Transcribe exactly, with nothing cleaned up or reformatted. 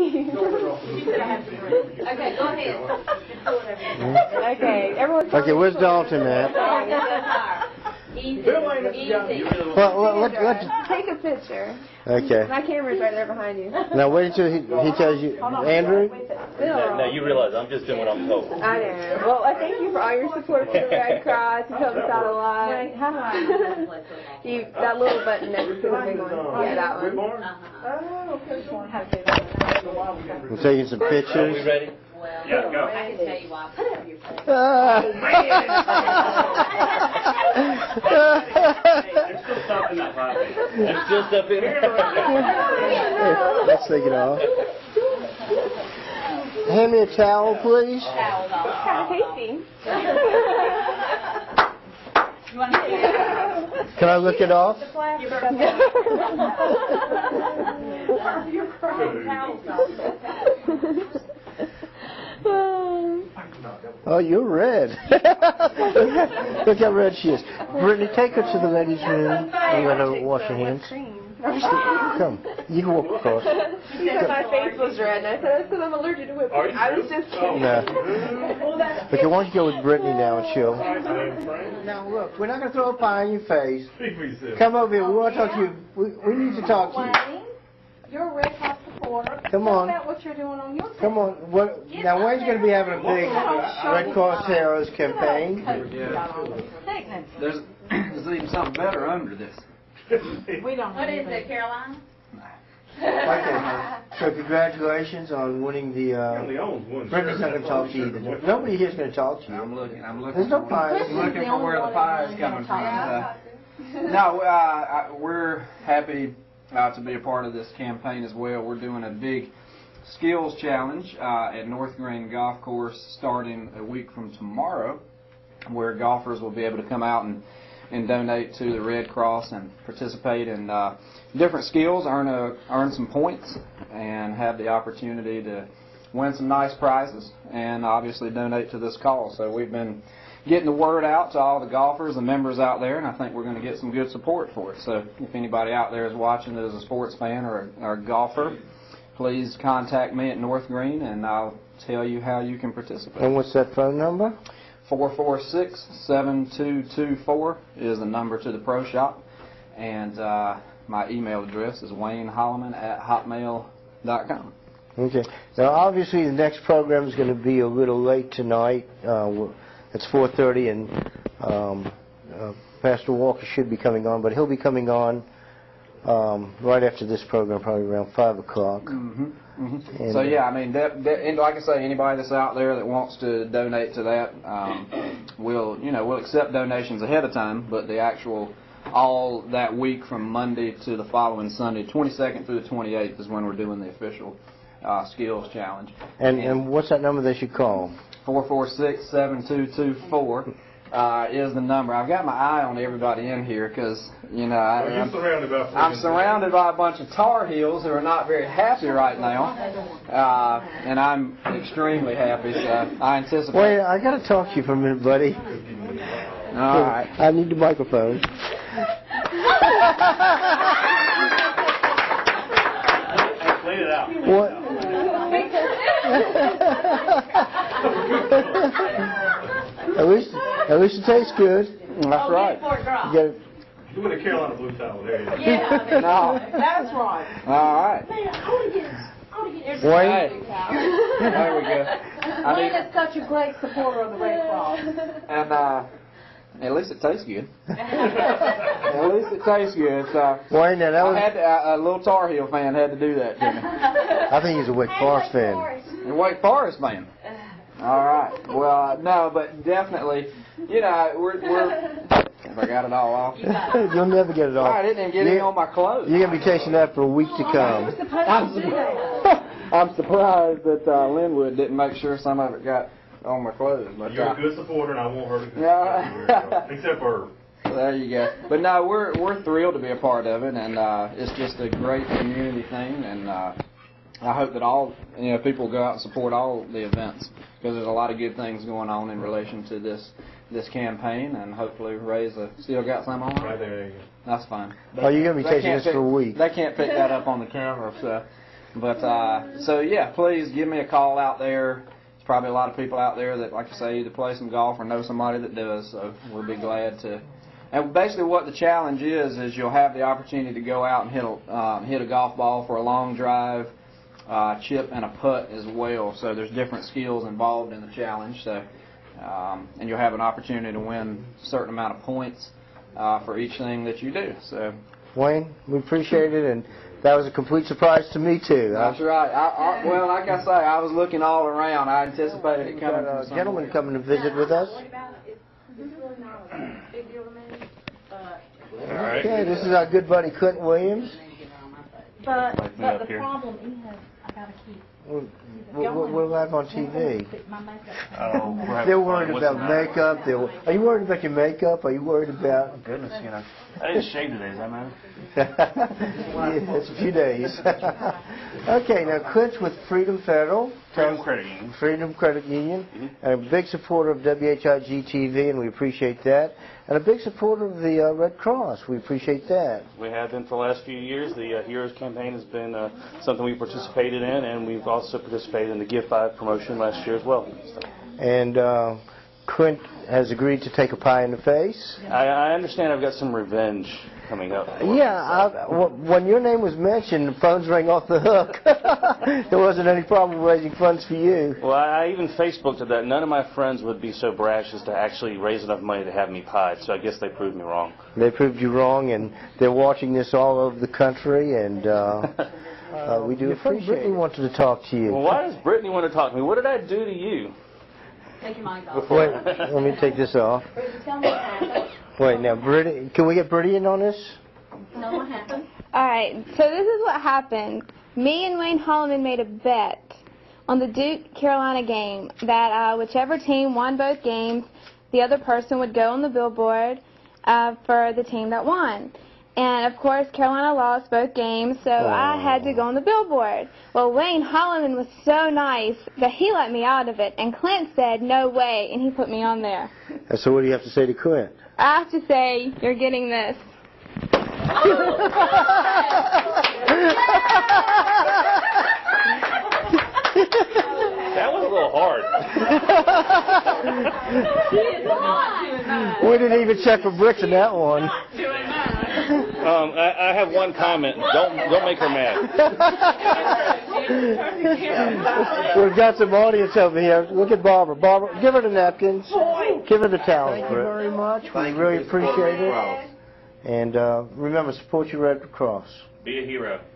Okay, go ahead. Okay, everyone. Okay, where's Dalton at? Easy. Easy. Well, let, let's take a picture. Okay. My camera's right there behind you. Now wait until he, he tells you, Andrew. No, no, you realize I'm just doing what I'm told. I know. Well, I thank you for all your support for the Red Cross. You helped us out a lot. You that little button next to the big one. Yeah, that one. Oh, okay. I'm taking some pictures. Are we ready? Well, yeah, go. I can tell you why. Put it on your plate. Uh, oh, man. There's still stuff in that pocket. There's still stuff in there. Let's take it off. Hand me a towel, please. Towel's off. It's kind of tasty. You want to see it? Can I look it off? You're crying. Towel's off. Oh, you're red. Look how red she is. Brittany, take her to the ladies' room and let her wash her hands. Come, you can walk across. She said my face was red, and I said, I said I'm allergic to whipping. I was just kidding. No. Okay, why don't you go with Brittany now and chill? Now, look, we're not going to throw a pie in your face. Come over here. We want to talk to you. We, we need to talk to you. You're a Red Cross supporter. Come on. That's what you're doing on your side. Come on. What, now, Wayne's going to be having a big Red Cross HEROES campaign. Yeah. There's, there's even something better under this. We don't. What is it, Caroline? Okay. So congratulations on winning the. Uh, Brenda's not going to talk to you either. Nobody here's going to talk to you. I'm looking. I'm looking. There's no pies. I'm looking for where the pie is coming from. Uh, no, uh, we're happy. Uh, to be a part of this campaign as well. We're doing a big skills challenge uh, at Northgreen Golf Course starting a week from tomorrow, where golfers will be able to come out and, and donate to the Red Cross and participate in uh, different skills, earn, a, earn some points, and have the opportunity to win some nice prizes and obviously donate to this cause. So we've been getting the word out to all the golfers and members out there, and I think we're going to get some good support for it. So if anybody out there is watching that is a sports fan or a, or a golfer, please contact me at Northgreen, and I'll tell you how you can participate. And what's that phone number? four four six, seven two two four is the number to the pro shop, and uh, my email address is wayne holloman at hotmail dot com. Okay. Now, obviously, the next program is going to be a little late tonight. Uh, It's four thirty, and um, uh, Pastor Walker should be coming on, but he'll be coming on um, right after this program, probably around five o'clock. Mm-hmm, mm-hmm. So, yeah, I mean, that, that, and like I say, anybody that's out there that wants to donate to that, um, we'll, you know, we'll accept donations ahead of time, but the actual all that week from Monday to the following Sunday, twenty-second through the twenty-eighth, is when we're doing the official uh, skills challenge. And, and, and what's that number that you call? four four six, seven two two four uh, is the number. I've got my eye on everybody in here because, you know, I, well, I'm, surrounded by I'm surrounded by a bunch of Tar Heels who are not very happy right now, uh, and I'm extremely happy, so I anticipate... Wait, I got to talk to you for a minute, buddy. All right. I need the microphone. Clean it out. What? At least, at least it tastes good. That's oh, right. You You want a Carolina blue towel? There you go. Yeah, I mean, no. That's right. All right. Man, I want to get, I want to get everybody blue towel. There we go. Wayne is such a great supporter of the Red Cross. And uh, at least it tastes good. At least it tastes good. So Wayne, now that was I had to, uh, a little Tar Heel fan had to do that to me. I think he's a Wake Forest fan. A Wake Forest fan. All right. Well, uh, no, but definitely, you know, we're. we're if I got it all off, you'll never get it off. I didn't even get it on my clothes. You're gonna be tasting that for a week to come. I'm surprised, I'm surprised that uh, Linwood didn't make sure some of it got on my clothes. But you're I, a good supporter, and I won't hurt you. No, except for. Her. There you go. But no, we're we're thrilled to be a part of it, and uh, it's just a great community thing, and. Uh, I hope that all you know people go out and support all the events because there's a lot of good things going on in relation to this this campaign and hopefully raise a still got some on right there. There you go. That's fine. But oh, you're gonna be taking this pick, for a week. They can't pick that up on the camera, so But uh, so yeah, please give me a call out there. There's probably a lot of people out there that, like I say, either play some golf or know somebody that does. So we'll be glad to. And basically, what the challenge is is you'll have the opportunity to go out and hit a um, hit a golf ball for a long drive, uh, chip, and a putt as well. So there's different skills involved in the challenge. So um, and you'll have an opportunity to win a certain amount of points uh, for each thing that you do. So Wayne, we appreciate it, and that was a complete surprise to me too. Huh? That's right. I, I, well, like I say, I was looking all around. I anticipated it coming. Got a gentleman coming to visit with us. All right. Okay, this is our good buddy Clint Williams. But, but the problem is, I gotta keep. We're, we're, we're live on T V. Oh, they're worried about makeup. They're, are you worried about your makeup? Are you worried about? Oh, goodness, you know. I didn't shave today. Does that matter? Yeah, it's a few days. Okay, now Clint's with Freedom Federal. Freedom Credit Union. Freedom Credit Union. Mm-hmm. A big supporter of W H I G T V, and we appreciate that. And a big supporter of the uh, Red Cross. We appreciate that. We have been for the last few years. The uh, HEROES Campaign has been uh, something we participated in, and we've also participated in the Give Five promotion last year as well. So. And uh, Clint has agreed to take a pie in the face. I, I understand I've got some revenge coming up. Yeah, me, so. I, well, when your name was mentioned, the phones rang off the hook. There wasn't any problem raising funds for you. Well, I, I even Facebooked at that. None of my friends would be so brash as to actually raise enough money to have me pied, so I guess they proved me wrong. They proved you wrong, and they're watching this all over the country, and... Uh, Uh, we do Your appreciate friend Brittany it. wanted to talk to you. Well, why does Brittany want to talk to me? What did I do to you? Take your mic off. Wait, let me take this off. Wait, now, Brittany, can we get Brittany in on this? No, what happened? All right, so this is what happened. Me and Wayne Holloman made a bet on the Duke Carolina game that uh, whichever team won both games, the other person would go on the billboard uh, for the team that won. And, of course, Carolina lost both games, so oh. I had to go on the billboard. Well, Wayne Holloman was so nice that he let me out of it, and Clint said, no way, and he put me on there. So what do you have to say to Clint? I have to say, you're getting this. That was a little hard. We didn't even check for bricks in that one. Um, I, I have one comment. Don't don't make her mad. We've got some audience over here. Look at Barbara. Barbara, give her the napkins. Give her the towels. Thank you very much. We really appreciate it. And uh, remember, support your Red Cross. Be a hero.